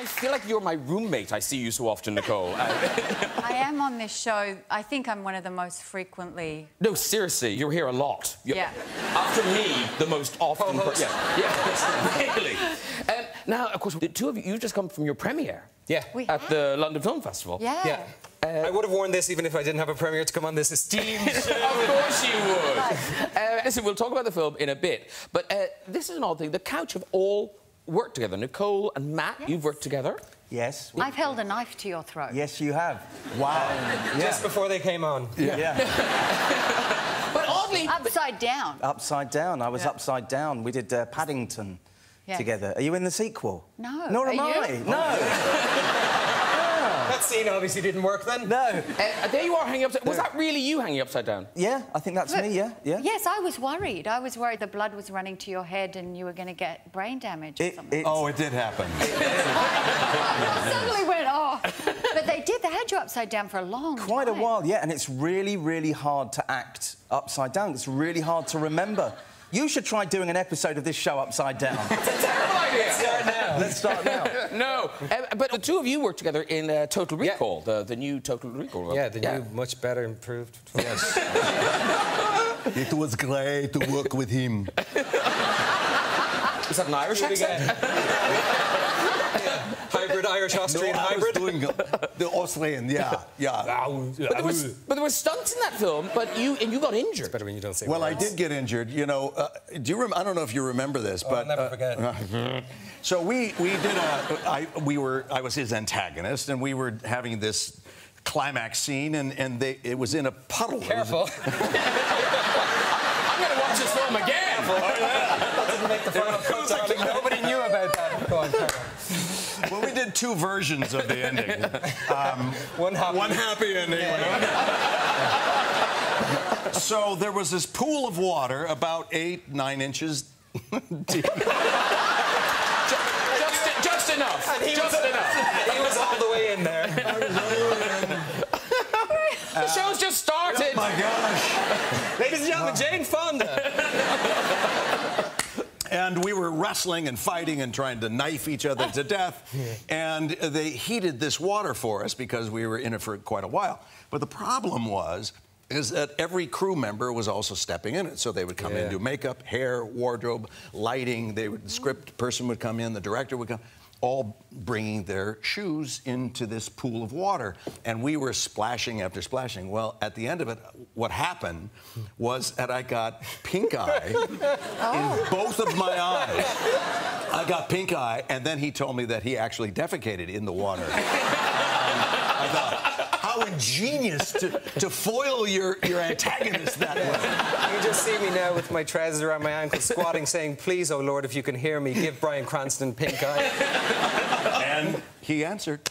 I feel like you're my roommate. I see you so often, Nicole. I am on this show. I think I'm one of the most frequently... No, seriously, you're here a lot. You're... Yeah. After me, the most often... Yeah. Really. Now, of course, the two of you, you've just come from your premiere. Yeah. At the London Film Festival. Yeah. I would have worn this even if I didn't have a premiere to come on this esteemed show. Of course you would. Listen, we'll talk about the film in a bit, but this is an odd thing. The couch have all worked together. Nicole and Matt, you've worked together. Yes. I've held a knife to your throat. Yes, you have. Wow. Just before they came on. Yeah. But oddly... Upside down. Upside down. I was upside down. We did Paddington together. Are you in the sequel? No. Nor am I. No. That scene obviously didn't work then. No. There you are hanging upside... Was that really you hanging upside down? Yeah, I think that's me, yeah. Yes, I was worried. I was worried the blood was running to your head and you were going to get brain damage or something. Oh, it did happen. I suddenly went off. But they did. They had you upside down for a long time. Quite a while, yeah. And it's really, really hard to act upside down. It's really hard to remember. You should try doing an episode of this show upside down. It's a terrible idea. Let's start now. Let's start now. No. But the two of you worked together in Total Recall, the new Total Recall. Yeah, the new, much better, improved. Yes. It was great to work with him. Is that an Irish accent? Hybrid Irish-Austrian hybrid? I was doing the Austrian, But there were stunts in that film, but you got injured. It's better when you don't say well, I did get injured, you know. I don't know if you remember this, but... I'll never forget. So we did a... I was his antagonist, and we were having this climax scene, and it was in a puddle. Careful. I'm going to watch this film again. That doesn't make the final cut, darling. Nobody knew about that. Go on, careful. Well, we did two versions of the ending. One happy ending. Yeah. So there was this pool of water about 8, 9 inches deep. just enough. And he was all the way in there. The show's just started. Oh, my gosh. Ladies and gentlemen, Jane Fonda. And we were wrestling and fighting and trying to knife each other to death. And they heated this water for us because we were in it for quite a while. But the problem is that every crew member was also stepping in it. So they would come in, do makeup, hair, wardrobe, lighting. The script person would come in, the director would come, all bringing their shoes into this pool of water. And we were splashing after splashing. Well, at the end of it, what happened was that I got pink eye in both of my eyes. I got pink eye, and then he told me that he actually defecated in the water. I thought, how ingenious to foil your antagonist that way. You just see me now with my trousers around my ankles, squatting, saying, please, oh, Lord, if you can hear me, give Bryan Cranston pink eye. And he answered.